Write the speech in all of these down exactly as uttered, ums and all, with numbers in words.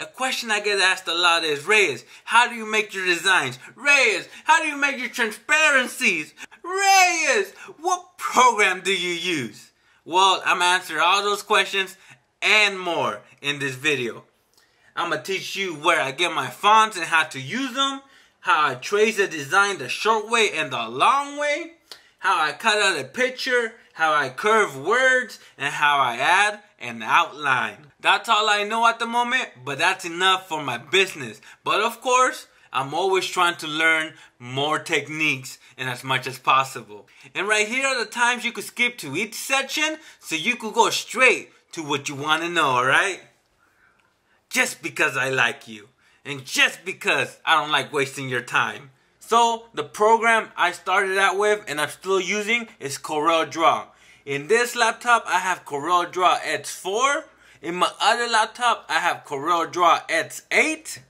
A question I get asked a lot is, Reyes, how do you make your designs? Reyes, how do you make your transparencies? Reyes, what program do you use? Well, I'm answering all those questions and more in this video. I'm going to teach you where I get my fonts and how to use them, how I trace a design the short way and the long way, how I cut out a picture, how I curve words, and how I add an outline. That's all I know at the moment, but that's enough for my business. But of course, I'm always trying to learn more techniques and as much as possible. And right here are the times you could skip to each section so you could go straight to what you want to know, alright? Just because I like you. And just because I don't like wasting your time. So, the program I started out with and I'm still using is CorelDRAW. In this laptop, I have CorelDRAW X four. In my other laptop, I have CorelDRAW X eight.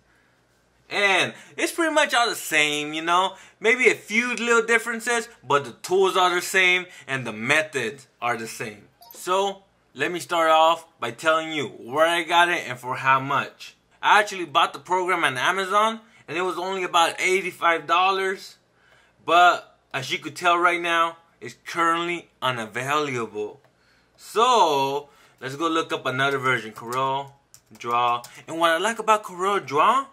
And it's pretty much all the same, you know. Maybe a few little differences, but the tools are the same and the methods are the same. So, let me start off by telling you where I got it and for how much. I actually bought the program on Amazon. And it was only about eighty-five dollars. But as you could tell right now, it's currently unavailable. So let's go look up another version, CorelDRAW. And what I like about CorelDRAW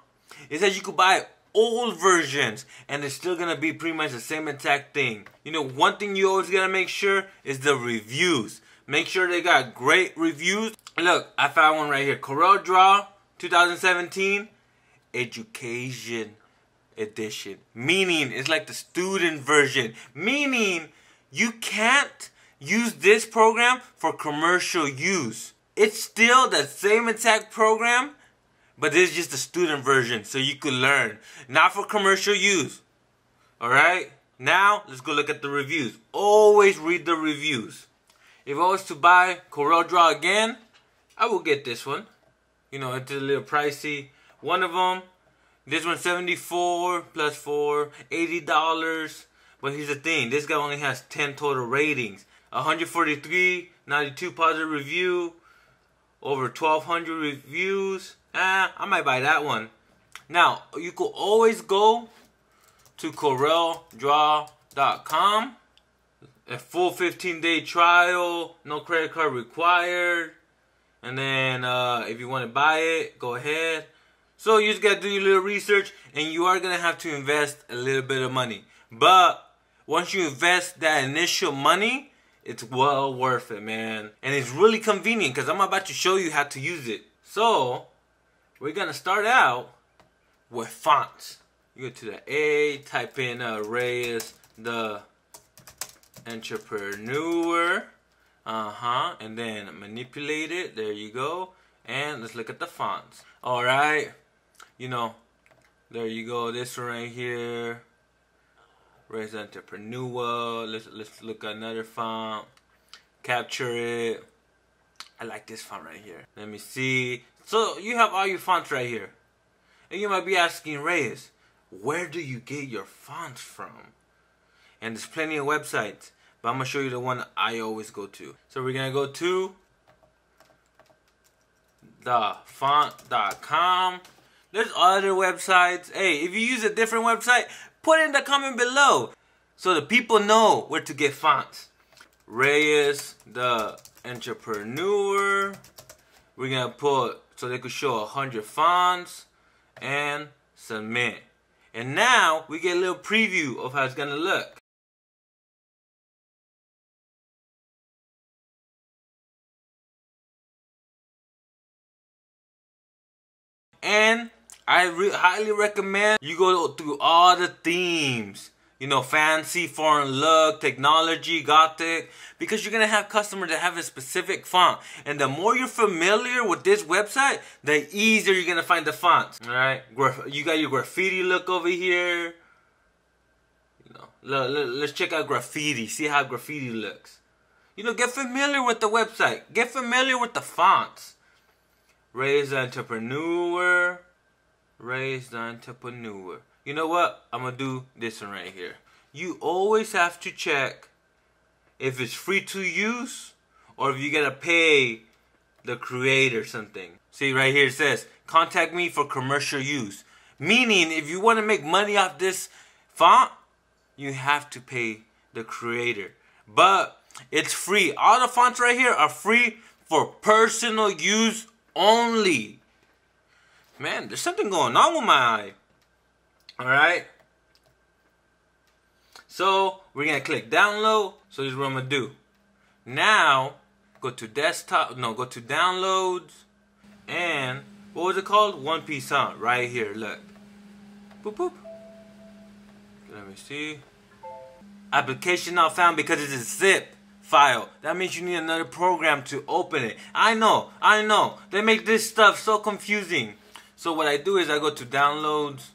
is that you could buy old versions and it's still gonna be pretty much the same exact thing. You know, one thing you always gotta make sure is the reviews. Make sure they got great reviews. Look, I found one right here, CorelDRAW two thousand seventeen. Education edition, meaning it's like the student version, meaning you can't use this program for commercial use. It's still the same exact program, but this is just the student version, so you could learn, not for commercial use. All right, now let's go look at the reviews. Always read the reviews. If I was to buy CorelDRAW again, I will get this one. You know, it's a little pricey. One of them, this one's seventy-four plus four, eighty dollars. But here's the thing, this guy only has ten total ratings. one hundred forty-three, ninety-two positive review, over twelve hundred reviews. Ah, I might buy that one. Now, you could always go to CorelDRAW dot com. A full fifteen day trial, no credit card required. And then uh, if you want to buy it, go ahead. So you just gotta do your little research and you are gonna have to invest a little bit of money. But once you invest that initial money, it's well worth it, man. And it's really convenient because I'm about to show you how to use it. So we're gonna start out with fonts. You go to the A, type in uh, Reyes the Entrepreneur. Uh-huh, and then manipulate it, there you go. And let's look at the fonts. All right. You know, there you go. This one right here, Reyes the Entrepreneur. Let's let's look at another font. Capture it. I like this font right here. Let me see. So you have all your fonts right here, and you might be asking, Reyes, where do you get your fonts from? And there's plenty of websites, but I'm gonna show you the one I always go to. So we're gonna go to da font dot com. There's other websites. Hey, if you use a different website, put in the comment below so the people know where to get fonts. Reyes the Entrepreneur. We're gonna put so they could show a hundred fonts and submit. And now we get a little preview of how it's gonna look. And I re highly recommend you go through all the themes, you know, fancy, foreign look, technology, gothic, because you're gonna have customers that have a specific font. And the more you're familiar with this website, the easier you're gonna find the fonts. All right, you got your graffiti look over here. You know, let's check out graffiti, see how graffiti looks. You know, get familiar with the website, get familiar with the fonts. Reyes the Entrepreneur, Reyes the Entrepreneur. You know what? I'm gonna do this one right here. You always have to check if it's free to use or if you gotta pay the creator something. See right here, it says contact me for commercial use. Meaning if you want to make money off this font, you have to pay the creator. But it's free. All the fonts right here are free for personal use only. Man, there's something going on with my eye. Alright. So we're going to click download. So this is what I'm going to do. Now go to desktop. No, go to downloads. And what was it called? One Piece font. Right here. Look. Boop, boop. Let me see. Application not found because it's a zip file. That means you need another program to open it. I know. I know. They make this stuff so confusing. So what I do is I go to downloads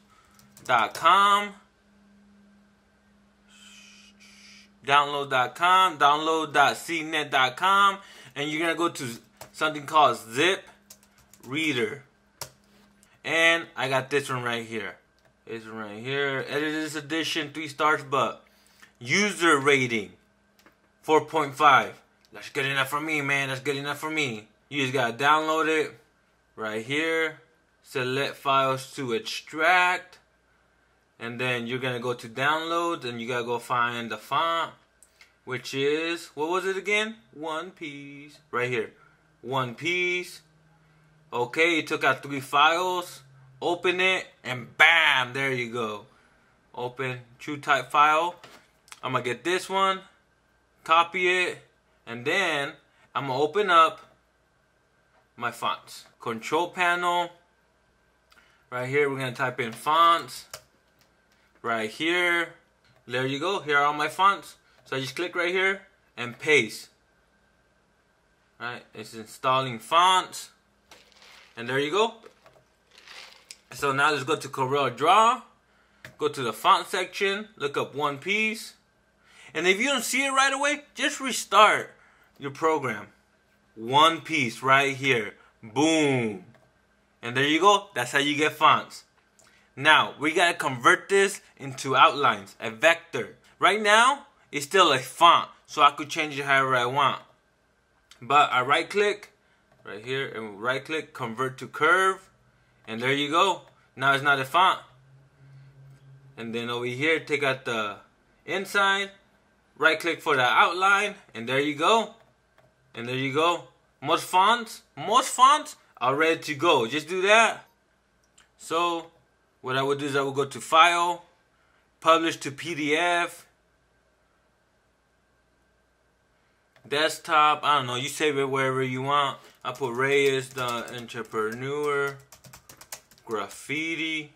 dot com. download dot com, download dot c net dot com, and you're gonna go to something called Zip Reader. And I got this one right here. This one right here. Editor's edition, three stars, but user rating four point five. That's good enough for me, man. That's good enough for me. You just gotta download it right here. Select files to extract. And then you're going to go to downloads and you got to go find the font, which is, what was it again? One Piece. Right here. One Piece. Okay, you took out three files. Open it and bam, there you go. Open true type file. I'm going to get this one. Copy it. And then I'm going to open up my fonts. Control panel. Right here, we're going to type in fonts. Right here, there you go. Here are all my fonts. So I just click right here and paste. All right, it's installing fonts, and there you go. So now let's go to CorelDRAW, go to the font section, look up One Piece, and if you don't see it right away, just restart your program. One Piece right here, boom, and there you go. That's how you get fonts. Now, we gotta convert this into outlines, a vector. Right now, it's still a font, so I could change it however I want. But I right click, right here, and right click, convert to curve, and there you go. Now it's not a font. And then over here, take out the inside, right click for the outline, and there you go. And there you go. Most fonts, most fonts are ready to go. Just do that. So, what I would do is I would go to File, Publish to P D F, Desktop, I don't know, you save it wherever you want. I put Reyes The Entrepreneur, Graffiti,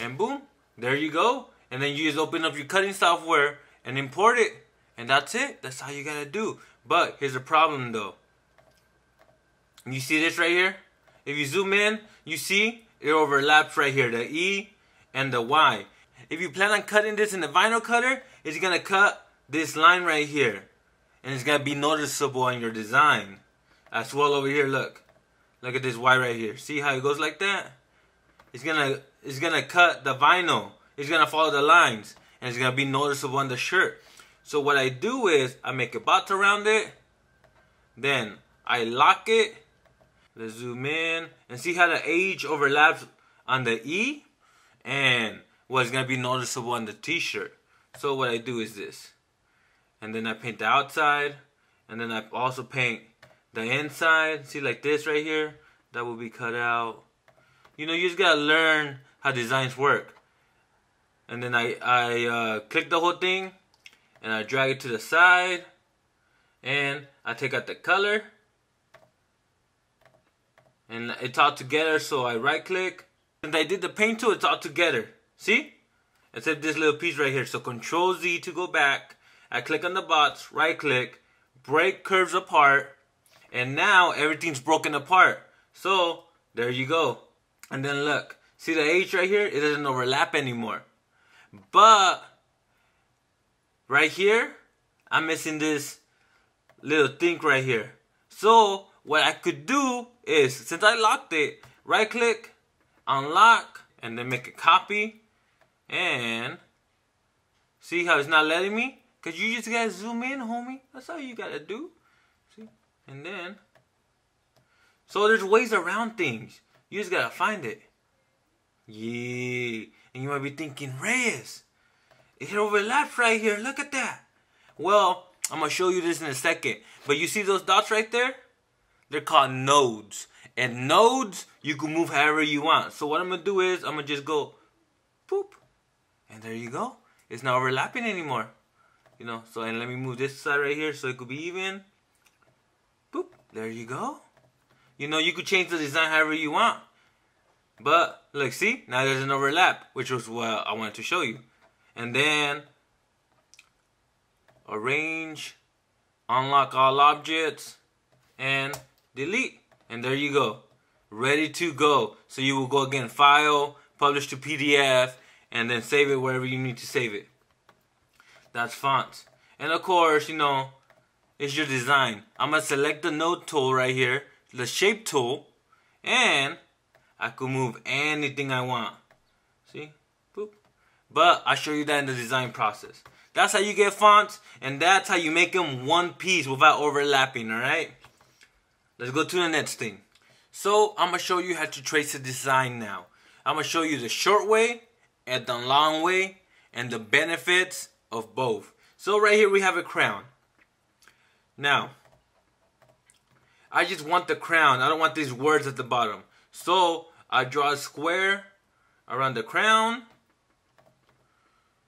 and boom, there you go. And then you just open up your cutting software and import it, and that's it. That's all you gotta do. But here's the problem though. You see this right here? If you zoom in, you see it overlaps right here, the E and the Y. If you plan on cutting this in the vinyl cutter, it's gonna cut this line right here, and it's gonna be noticeable on your design. As well over here, look, look at this Y right here. See how it goes like that? It's gonna, it's gonna cut the vinyl. It's gonna follow the lines, and it's gonna be noticeable on the shirt. So what I do is I make a box around it, then I lock it. Let's zoom in and see how the H overlaps on the E and what's going to be noticeable on the t-shirt. So what I do is this. And then I paint the outside. And then I also paint the inside. See like this right here? That will be cut out. You know, you just got to learn how designs work. And then I, I uh, click the whole thing. And I drag it to the side. And I take out the color. And it's all together, so I right click. Since I did the paint tool, it's all together. See? Except this little piece right here. So Control Z to go back. I click on the box, right click, break curves apart. And now everything's broken apart. So there you go. And then look, see the H right here? It doesn't overlap anymore. But right here, I'm missing this little thing right here. So what I could do is, since I locked it, right click, unlock, and then make a copy. And see how it's not letting me? Because you just gotta zoom in, homie. That's all you gotta do. See? And then So there's ways around things. You just gotta find it. Yeah. And you might be thinking, Reyes, it overlaps right here. Look at that. Well, I'm gonna show you this in a second. But you see those dots right there? They're called nodes. And nodes, you can move however you want. So what I'm gonna do is I'm gonna just go, boop, and there you go. It's not overlapping anymore. You know, so and let me move this side right here so it could be even. Boop, there you go. You know, you could change the design however you want. But look, see, now there's an overlap, which was what I wanted to show you. And then arrange, unlock all objects, and delete. And there you go, ready to go. So you will go again, file, publish to P D F, and then save it wherever you need to save it. That's fonts. And of course, you know, it's your design. I'm gonna select the node tool right here, the shape tool, and I could move anything I want. See, boop. But I'll show you that in the design process. That's how you get fonts, and that's how you make them one piece without overlapping, all right? Let's go to the next thing. So I'm gonna show you how to trace a design now. I'm gonna show you the short way and the long way and the benefits of both. So right here we have a crown. Now, I just want the crown. I don't want these words at the bottom. So I draw a square around the crown.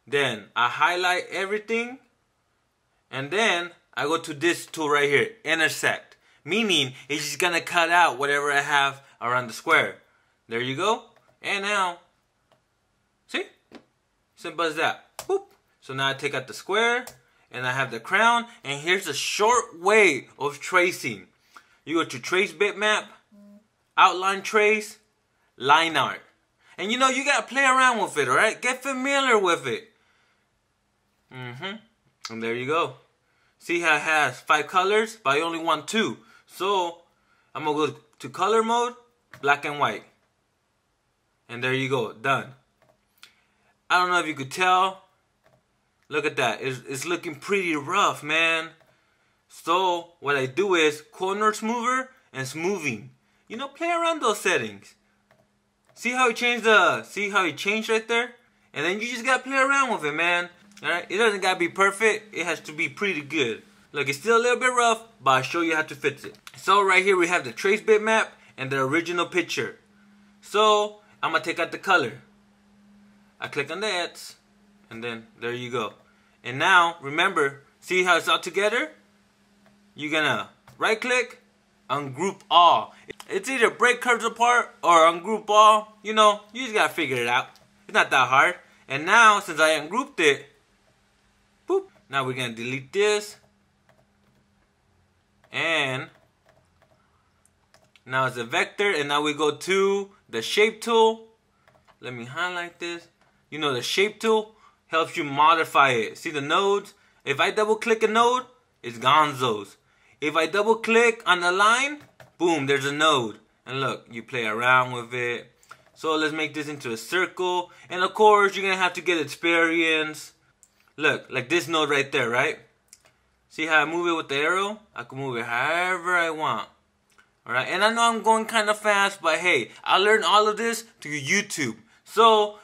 Then I highlight everything. And then I go to this tool right here, intersect. Meaning, it's just gonna cut out whatever I have around the square. There you go. And now, see? Simple as that. Boop. So now I take out the square, and I have the crown, and here's a short way of tracing. You go to trace bitmap, outline trace, line art. And you know, you gotta play around with it, alright? Get familiar with it. Mm-hmm. And there you go. See how it has five colors, but I only want two. So I'm gonna go to color mode, black and white. And there you go, done. I don't know if you could tell. Look at that, it's, it's looking pretty rough, man. So what I do is corner smoother and smoothing. You know, play around those settings. See how it changed the, see how it changed right there? And then you just gotta play around with it, man. Alright, it doesn't gotta be perfect, it has to be pretty good. Look, it's still a little bit rough, but I'll show you how to fix it. So right here we have the trace bitmap and the original picture. So I'm gonna take out the color. I click on that, and then there you go. And now remember, see how it's all together? You're gonna right click, ungroup all. It's either break curves apart or ungroup all. You know, you just gotta figure it out. It's not that hard. And now since I ungrouped it, boop, now we're gonna delete this. And now it's a vector, and now we go to the shape tool. Let me highlight this. You know, the shape tool helps you modify it. See the nodes? If I double click a node, it's gonzo's. If I double click on a line, boom, there's a node. And look, you play around with it. So let's make this into a circle. And of course, you're gonna have to get experience. Look, like this node right there, right? See how I move it with the arrow? I can move it however I want. Alright, and I know I'm going kind of fast, but hey, I learned all of this through YouTube. So,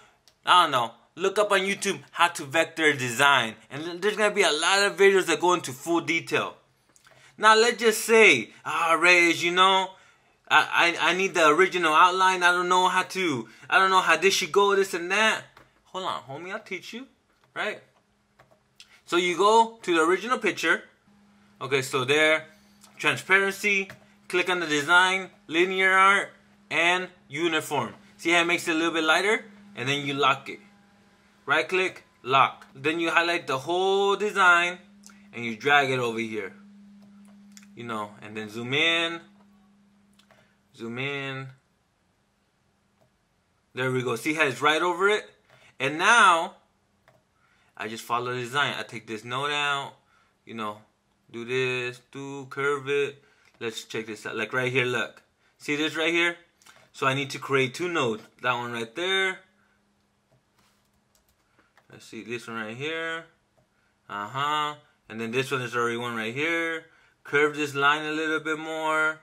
I don't know, look up on YouTube how to vector design. And there's going to be a lot of videos that go into full detail. Now, let's just say, ah, Reyes, you know, I, I, I need the original outline. I don't know how to, I don't know how this should go, this and that. Hold on, homie, I'll teach you, right? So you go to the original picture. Okay, so there, transparency, click on the design, linear art, and uniform. See how it makes it a little bit lighter? And then you lock it. Right click, lock. Then you highlight the whole design and you drag it over here. You know, and then zoom in, zoom in. There we go, see how it's right over it? And now, I just follow the design. I take this node out, you know, do this, do curve it. Let's check this out. Like right here, look. See this right here? So I need to create two nodes. That one right there. Let's see this one right here. Uh-huh. And then this one is already one right here. Curve this line a little bit more.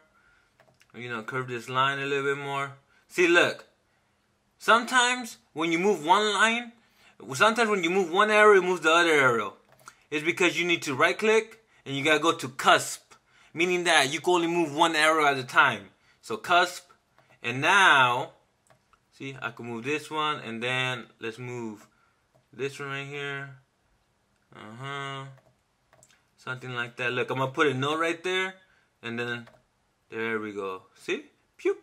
you know, curve this line a little bit more. See, look, sometimes when you move one line, sometimes when you move one arrow, it moves the other arrow. It's because you need to right click and you gotta go to cusp, meaning that you can only move one arrow at a time. So cusp, and now, see, I can move this one, and then let's move this one right here. Uh-huh. Something like that. Look, I'm gonna put a note right there, and then there we go. See? Pew.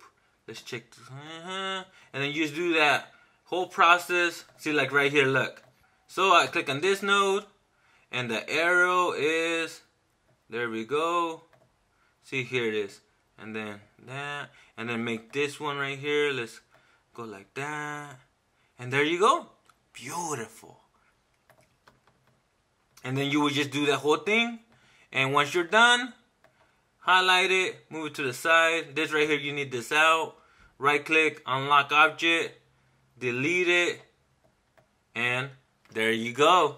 Let's check this. Uh-huh. And then you just do that whole process. See, like right here, look. So I click on this node, and the arrow is, there we go. See, here it is. And then that, and then make this one right here. Let's go like that. And there you go. Beautiful. And then you would just do that whole thing. And once you're done, highlight it, move it to the side. This right here, you need this out. Right click, unlock object, delete it. And there you go.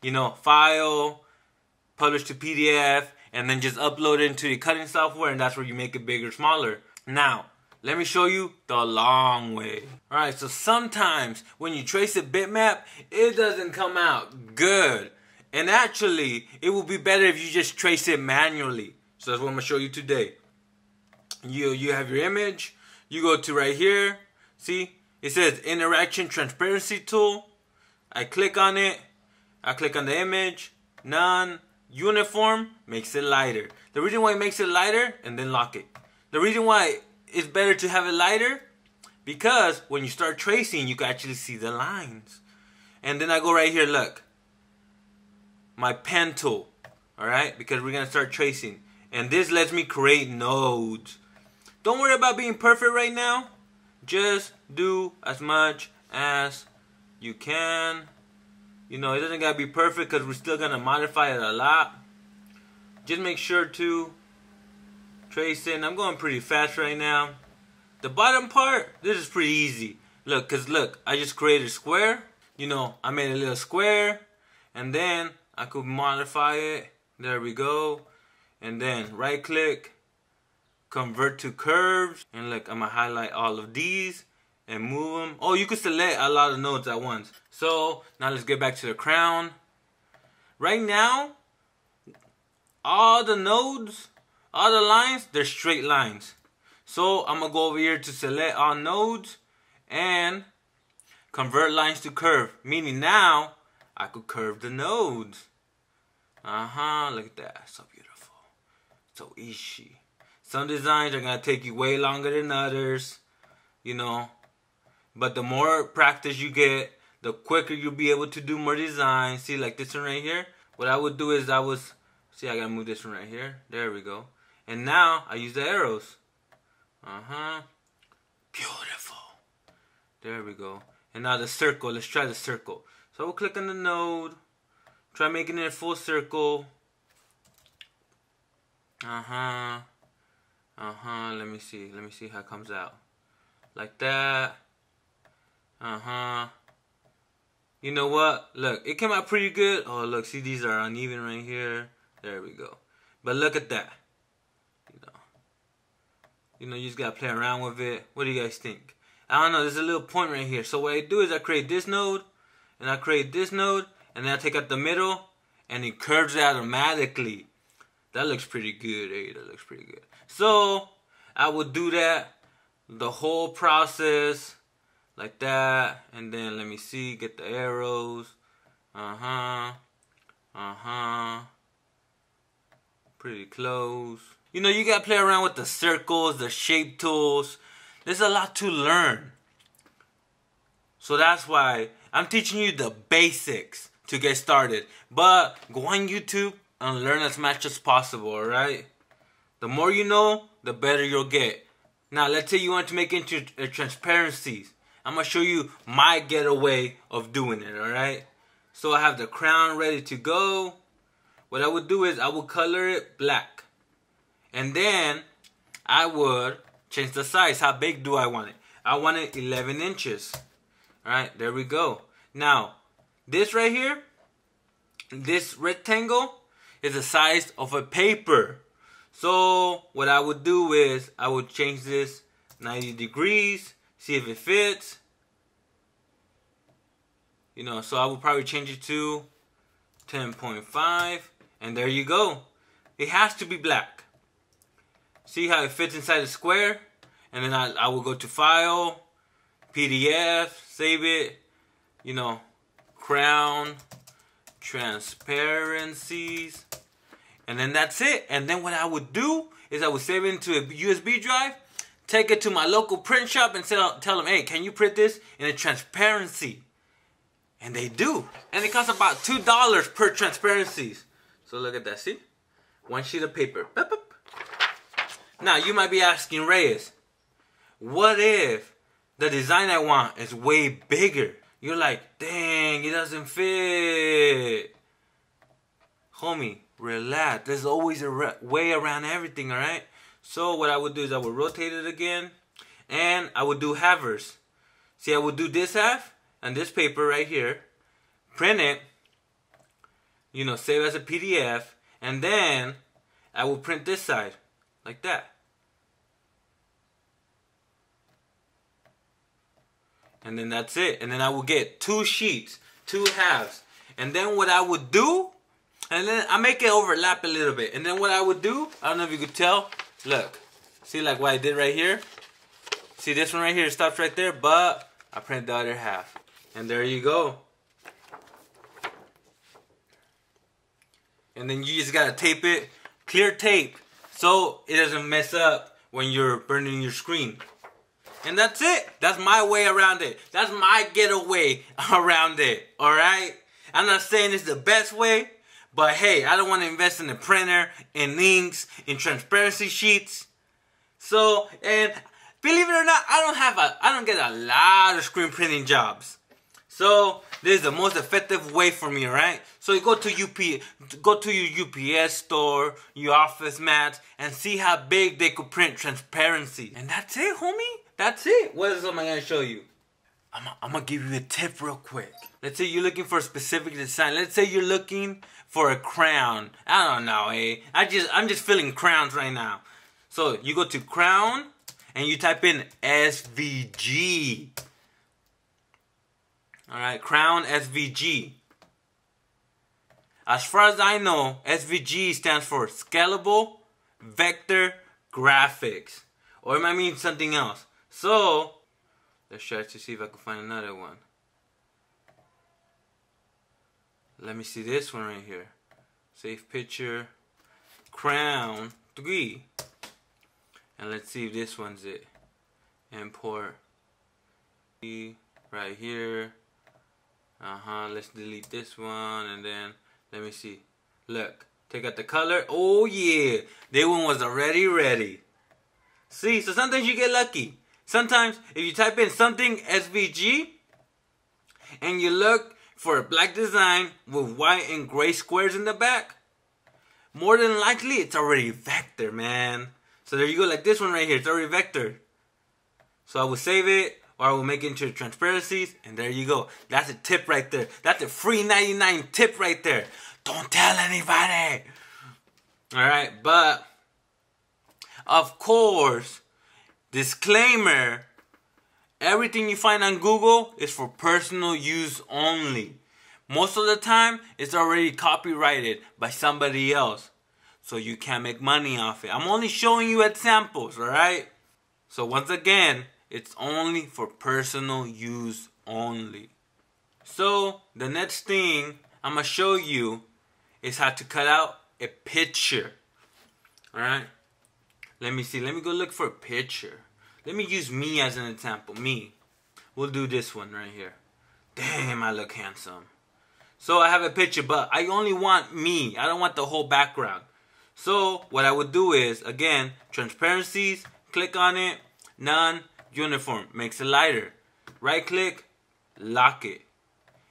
You know, file, publish to P D F, and then just upload it into your cutting software, and that's where you make it bigger, smaller. Now, let me show you the long way. All right, so sometimes when you trace a bitmap, it doesn't come out good. And actually, it will be better if you just trace it manually. So that's what I'm gonna show you today. You, you have your image, you go to right here, see? It says Interaction Transparency Tool. I click on it, I click on the image, none. Uniform makes it lighter. The reason why it makes it lighter, and then lock it. The reason why it's better to have it lighter, because when you start tracing, you can actually see the lines. And then I go right here, look. My pen tool, all right? Because we're gonna start tracing. And this lets me create nodes. Don't worry about being perfect right now. Just do as much as you can. You know, it doesn't gotta be perfect because we're still gonna modify it a lot. Just make sure to trace in. I'm going pretty fast right now. The bottom part, this is pretty easy. Look, cause look, I just created a square. You know, I made a little square, and then I could modify it. There we go. And then right click, convert to curves. And look, I'm gonna highlight all of these and move them. Oh, you could select a lot of nodes at once. So now let's get back to the crown. Right now, all the nodes, all the lines, they're straight lines. So I'm gonna go over here to select all nodes and convert lines to curve. Meaning now I could curve the nodes. Uh-huh, look at that, so beautiful. So easy. Some designs are gonna take you way longer than others, you know. But the more practice you get, the quicker you'll be able to do more design. See, like this one right here. What I would do is I was, see, I gotta move this one right here. There we go. And now I use the arrows. Uh-huh. Beautiful. There we go. And now the circle. Let's try the circle. So we'll click on the node. Try making it a full circle. Uh-huh. Uh-huh. Let me see. Let me see how it comes out. Like that. Uh-huh. You know what? Look, it came out pretty good. Oh, look, see, these are uneven right here. There we go. But look at that. You know, you know, you just gotta play around with it. What do you guys think? I don't know. There's a little point right here. So what I do is I create this node, and I create this node, and then I take out the middle, and it curves it automatically. That looks pretty good. Hey, that looks pretty good. So I would do that, the whole process. Like that, and then let me see, get the arrows, uh-huh, uh-huh, pretty close. You know, you gotta play around with the circles, the shape tools. There's a lot to learn. So that's why I'm teaching you the basics to get started. But go on YouTube and learn as much as possible, all right? The more you know, the better you'll get. Now, let's say you want to make into uh, transparencies. I'm going to show you my getaway of doing it, alright? So I have the crown ready to go. What I would do is I would color it black. And then I would change the size. How big do I want it? I want it eleven inches. Alright, there we go. Now, this right here, this rectangle is the size of a paper. So what I would do is I would change this ninety degrees, see if it fits. You know, so I would probably change it to ten point five, and there you go. It has to be black. See how it fits inside the square? And then I, I will go to File, P D F, save it, you know, Crown, Transparencies, and then that's it. And then what I would do is I would save it into a U S B drive, take it to my local print shop and sell, tell them, hey, can you print this in a transparency? And they do. And it costs about two dollars per transparencies. So look at that, see? One sheet of paper. Boop, boop. Now, you might be asking, Reyes, what if the design I want is way bigger? You're like, dang, it doesn't fit. Homie, relax. There's always a way around everything, all right? So what I would do is I would rotate it again, and I would do halvers. See, I would do this half and this paper right here, print it, you know, save as a P D F, and then I will print this side, like that. And then that's it. And then I will get two sheets, two halves. And then what I would do, and then I make it overlap a little bit. And then what I would do, I don't know if you could tell, look. See like what I did right here? See this one right here, it stops right there, but I print the other half. And there you go. And then you just gotta tape it, clear tape, so it doesn't mess up when you're burning your screen. And that's it. That's my way around it. That's my getaway around it. Alright? I'm not saying it's the best way, but hey, I don't want to invest in a printer, in inks, in transparency sheets. So, and believe it or not, I don't have a, I don't get a lot of screen printing jobs. So, this is the most effective way for me, alright? So, you go to U P, go to your U P S store, your office mats, and see how big they could print transparency. And that's it, homie. That's it. What else am I going to show you? I'm, I'm going to give you a tip real quick. Let's say you're looking for a specific design. Let's say you're looking for a crown. I don't know, eh? I just, I'm just feeling crowns right now. So you go to crown and you type in S V G. Alright, crown S V G. As far as I know, S V G stands for Scalable Vector Graphics. Or it might mean something else. So, let's try to see if I can find another one. Let me see this one right here. Save picture, crown three. And let's see if this one's it. Import right here. Uh-huh, let's delete this one and then let me see. Look, take out the color. Oh yeah, that one was already ready. See, so sometimes you get lucky. Sometimes if you type in something S V G and you look for a black design with white and gray squares in the back, more than likely it's already vector, man. So there you go, like this one right here, it's already vector. So I will save it or I will make it into transparencies, and there you go. That's a tip right there. That's a free ninety-nine tip right there. Don't tell anybody. All right, but of course, disclaimer, everything you find on Google is for personal use only. Most of the time, it's already copyrighted by somebody else. So you can't make money off it. I'm only showing you examples, alright? So once again, it's only for personal use only. So the next thing I'm going to show you is how to cut out a picture. Alright? Let me see. Let me go look for a picture. Let me use me as an example. Me. We'll do this one right here. Damn, I look handsome. So I have a picture, but I only want me. I don't want the whole background. So what I would do is, again, transparencies. Click on it. None. Uniform. Makes it lighter. Right click. Lock it.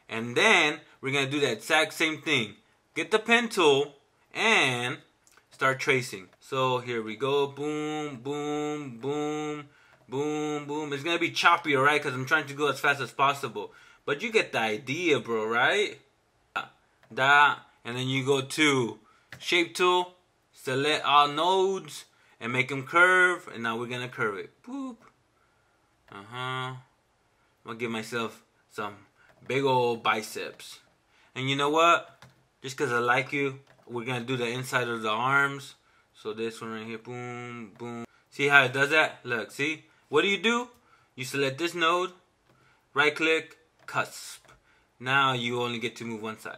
And then we're going to do that exact same thing. Get the pen tool and start tracing. So here we go. Boom, boom, boom, boom, boom. It's going to be choppy, all right? Because I'm trying to go as fast as possible. But you get the idea, bro, right? That. And then you go to shape tool, select all nodes and make them curve, and now we're gonna curve it. Boop. Uh-huh. I'm gonna give myself some big old biceps. And you know what? Just cause I like you, we're gonna do the inside of the arms. So this one right here, boom, boom. See how it does that? Look, see? What do you do? You select this node, right click, cusp. Now you only get to move one side.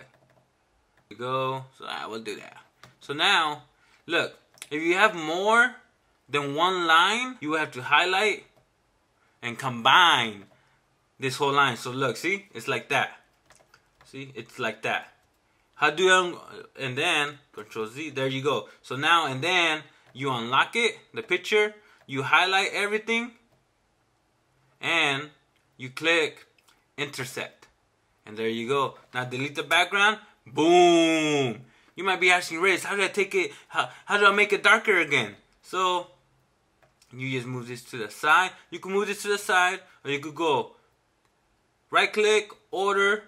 There we go, so I will do that. So now, look, if you have more than one line, you have to highlight and combine this whole line. So look, see, it's like that. See, it's like that. How do you, and then, Control Z, there you go. So now, and then, you unlock it, the picture, you highlight everything, and you click intersect. And there you go. Now delete the background, boom. You might be asking, Reyes, how do I take it, how, how do I make it darker again? So, you just move this to the side. You can move this to the side, or you could go right click, order,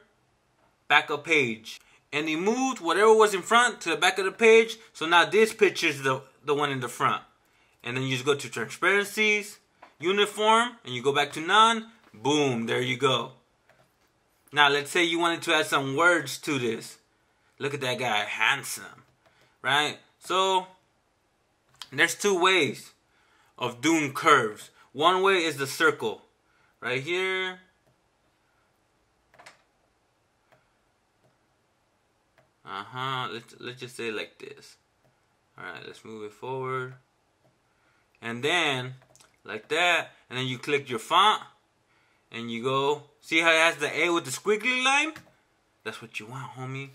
back a page. And he moved whatever was in front to the back of the page. So now this picture is the, the one in the front. And then you just go to transparencies, uniform, and you go back to none. Boom, there you go. Now let's say you wanted to add some words to this. Look at that guy, handsome, right? So there's two ways of doing curves. One way is the circle, right here. Uh-huh, let's, let's just say like this. Alright, let's move it forward. And then, like that, and then you click your font, and you go, see how it has the A with the squiggly line? That's what you want, homie.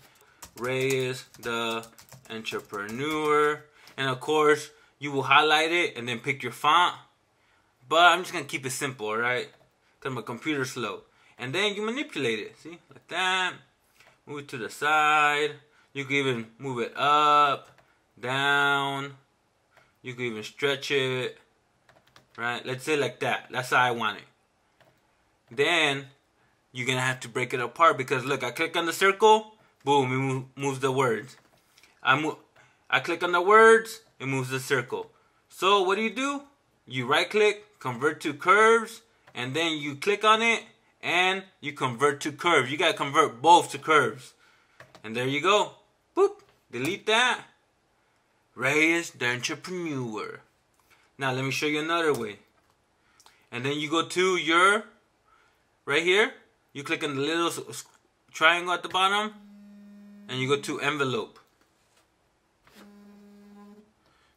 Reyes the Entrepreneur. And of course, you will highlight it, and then pick your font. But I'm just gonna keep it simple, alright? Because my computer's slow. And then you manipulate it, see, like that. Move it to the side. You can even move it up, down. You can even stretch it, right? Let's say like that. That's how I want it. Then you're gonna have to break it apart because look, I click on the circle, boom, it move, moves the words. I move, I click on the words, it moves the circle. So what do you do? You right click, convert to curves, and then you click on it. And you convert to curve. You gotta convert both to curves. And there you go. Boop. Delete that. Reyes the Entrepreneur. Now let me show you another way. And then you go to your, right here. You click on the little triangle at the bottom. And you go to envelope.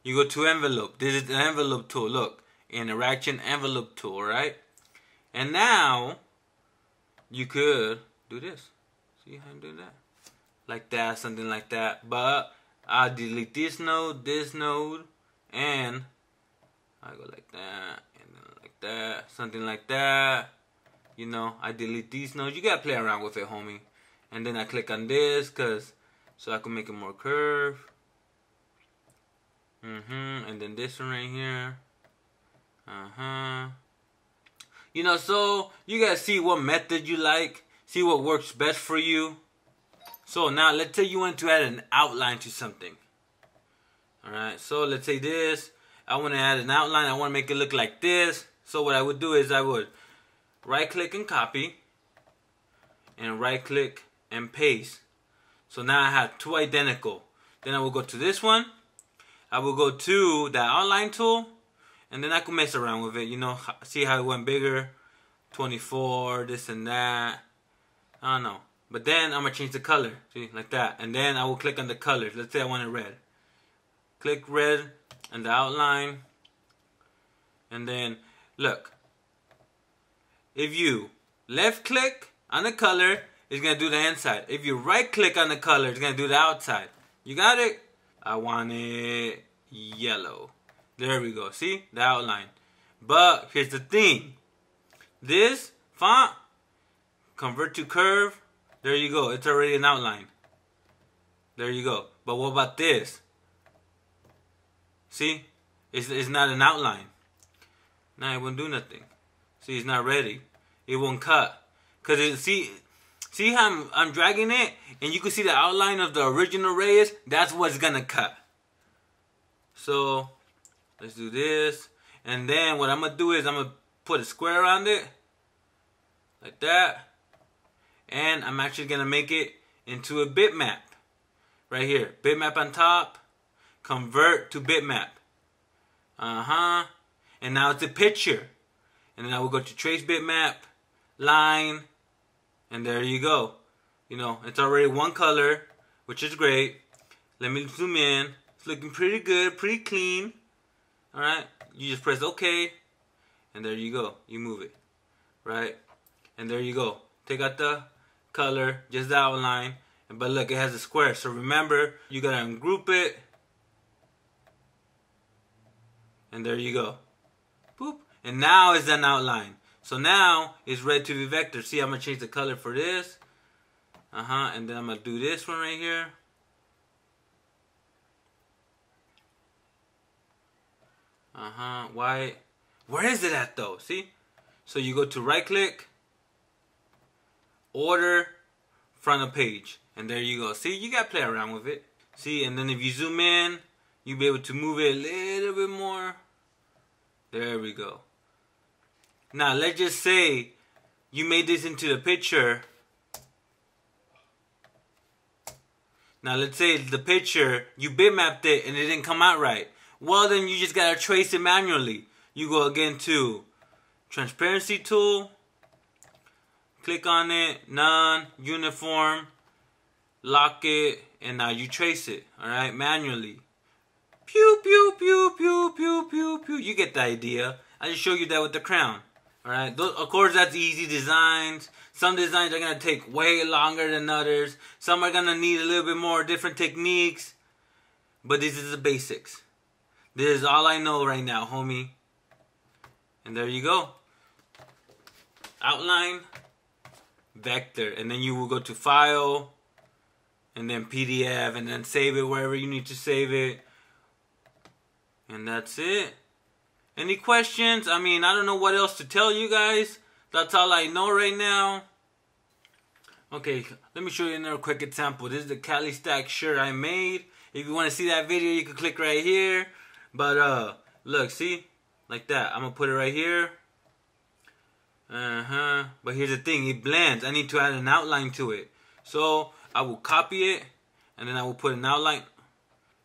You go to envelope. This is the envelope tool. Look. Interaction envelope tool, right? And now, you could do this. See how I do that? Like that, something like that. But I delete this node, this node, and I go like that, and then like that, something like that. You know, I delete these nodes. You gotta play around with it, homie. And then I click on this, cause so I can make it more curved. Mm-hmm. And then this one right here. Uh-huh. You know, so you gotta see what method you like, see what works best for you. So now let's say you want to add an outline to something. Alright, so let's say this. I want to add an outline, I want to make it look like this. So what I would do is I would right click and copy, and right click and paste. So now I have two identical. Then I will go to this one, I will go to the outline tool. And then I could mess around with it, you know, see how it went bigger, twenty-four, this and that, I don't know. But then I'm going to change the color, see, like that. And then I will click on the colors, let's say I want it red. Click red and the outline. And then, look, if you left click on the color, it's going to do the inside. If you right click on the color, it's going to do the outside. You got it? I want it yellow. There we go, see, the outline. But here's the thing. This font, convert to curve, there you go, it's already an outline. There you go, but what about this? See, it's, it's not an outline. Now it won't do nothing. See, it's not ready. It won't cut. Cause it, see, see how I'm, I'm dragging it? And you can see the outline of the original Reyes, that's what's gonna cut. So let's do this. And then what I'm gonna do is I'm gonna put a square around it, like that. And I'm actually gonna make it into a bitmap, right here. Bitmap on top, convert to bitmap. Uh-huh. And now it's a picture. And then I will go to trace bitmap, line, and there you go. You know, it's already one color, which is great. Let me zoom in. It's looking pretty good, pretty clean. All right, you just press OK, and there you go. You move it, right? And there you go. Take out the color, just the outline. But look, it has a square. So remember, you gotta ungroup it. And there you go. Boop. And now it's an outline. So now it's red two V vector. See, I'm gonna change the color for this. Uh-huh. And then I'm gonna do this one right here. Uh-huh. Why? Where is it at though? See? So you go to right click, order, front of page, and there you go. See, you gotta play around with it. See, and then if you zoom in, you'll be able to move it a little bit more. There we go. Now let's just say you made this into the picture. Now let's say the picture, you bitmapped it and it didn't come out right. Well, then you just gotta trace it manually. You go again to transparency tool, click on it, none, uniform, lock it, and now you trace it, all right, manually. Pew, pew, pew, pew, pew, pew, pew. You get the idea. I just showed you that with the crown. All right. Those, of course, that's easy designs. Some designs are going to take way longer than others. Some are going to need a little bit more different techniques. But this is the basics. This is all I know right now, homie. And there you go. Outline, vector. And then you will go to File, and then P D F, and then save it wherever you need to save it. And that's it. Any questions? I mean, I don't know what else to tell you guys. That's all I know right now. Okay, let me show you another quick example. This is the Cali Stack shirt I made. If you want to see that video, you can click right here. But uh, look, see? Like that. I'm going to put it right here. Uh-huh. But here's the thing. It blends. I need to add an outline to it. So I will copy it. And then I will put an outline.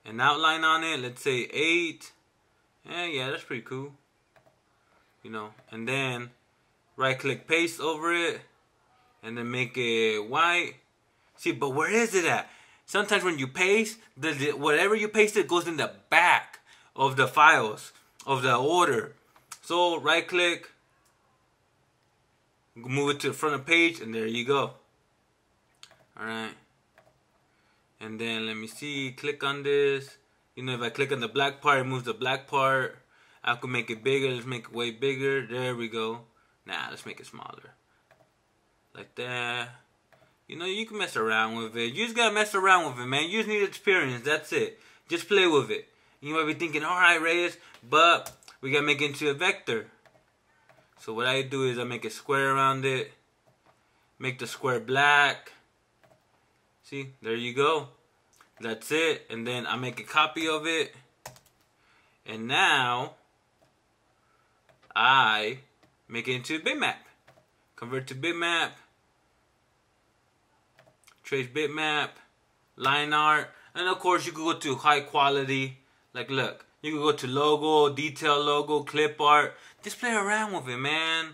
An outline on it, let's say eight. Yeah, yeah, that's pretty cool. You know, and then right click paste over it and then make it white. See, but where is it at? Sometimes when you paste, the, the whatever you paste it goes in the back of the files of the order. So right click, move it to the front of page, and there you go. Alright. And then let me see, click on this. You know, if I click on the black part, it moves the black part. I could make it bigger. Let's make it way bigger. There we go. Nah, let's make it smaller. Like that. You know, you can mess around with it. You just gotta mess around with it, man. You just need experience. That's it. Just play with it. You might be thinking, all right, Reyes, but we gotta make it into a vector. So what I do is I make a square around it. Make the square black. See, there you go. That's it. And then I make a copy of it. And now I make it into a bitmap. Convert to bitmap. Trace bitmap. Line art. And of course you can go to high quality. Like look, you can go to logo, detail logo, clip art. Just play around with it, man.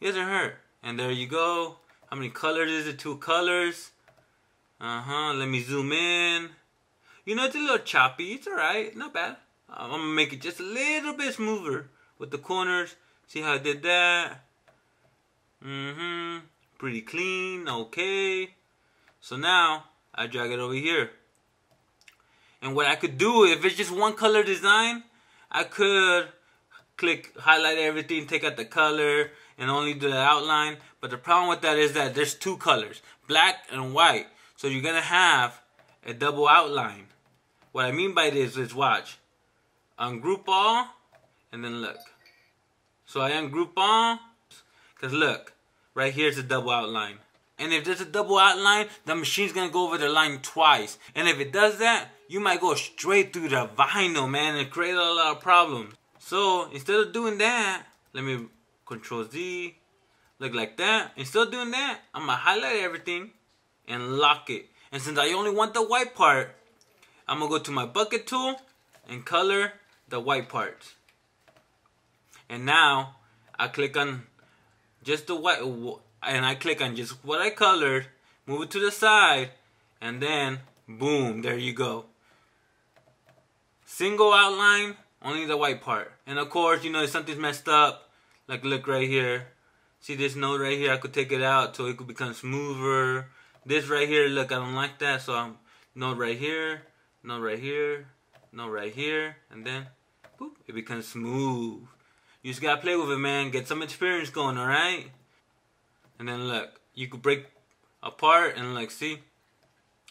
It doesn't hurt. And there you go. How many colors is it? Two colors. Uh-huh, let me zoom in. You know, it's a little choppy. It's all right. Not bad. I'm going to make it just a little bit smoother with the corners. See how I did that? Mm-hmm. Pretty clean. Okay. So now, I drag it over here. And what I could do, if it's just one color design, I could click, highlight everything, take out the color, and only do the outline. But the problem with that is that there's two colors, black and white. So you're going to have a double outline. What I mean by this is watch. Ungroup all. And then look. So I ungroup all. Because look. Right here is a double outline. And if there's a double outline, the machine's going to go over the line twice. And if it does that, you might go straight through the vinyl, man, and create a lot of problems. So instead of doing that, let me control Z, look like that. Instead of doing that, I'm gonna highlight everything and lock it. And since I only want the white part, I'm gonna go to my bucket tool and color the white parts. And now I click on just the white, and I click on just what I colored, move it to the side, and then boom, there you go. Single outline, only the white part. And of course, you know, if something's messed up, like look right here, see this node right here, I could take it out so it could become smoother. This right here, look, I don't like that, so I'm node right here, node right here, node right here, and then boop, it becomes smooth. You just gotta play with it, man. Get some experience going, alright? And then look, you could break apart and like, see?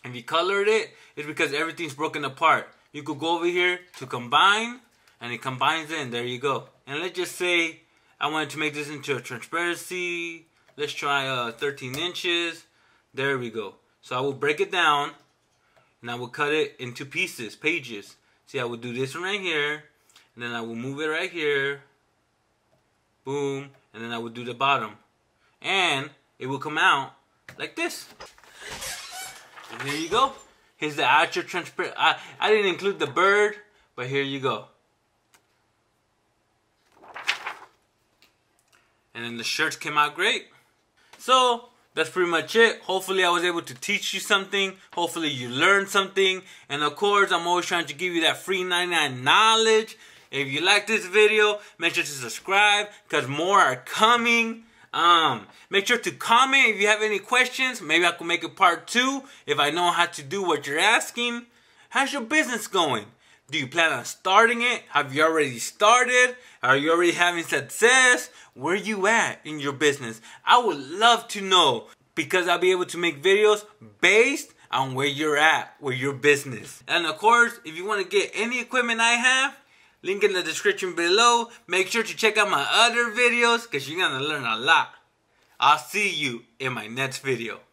If you colored it, it's because everything's broken apart. You could go over here to combine, and it combines in. There you go. And let's just say I wanted to make this into a transparency. Let's try uh, thirteen inches. There we go. So I will break it down, and I will cut it into pieces, pages. See, I will do this one right here, and then I will move it right here. Boom, and then I will do the bottom. And it will come out like this. And here you go. Here's the actual transparent. I, I didn't include the bird, but here you go. And then the shirts came out great. So that's pretty much it. Hopefully I was able to teach you something. Hopefully you learned something. And of course, I'm always trying to give you that free ninety-nine knowledge. If you like this video, make sure to subscribe, because more are coming. Um, make sure to comment if you have any questions. Maybe I could make a part two if I know how to do what you're asking. How's your business going? Do you plan on starting it? Have you already started? Are you already having success? Where you at in your business? I would love to know, because I'll be able to make videos based on where you're at with your business. And of course, if you want to get any equipment I have, link in the description below. Make sure to check out my other videos, because you're going to learn a lot. I'll see you in my next video.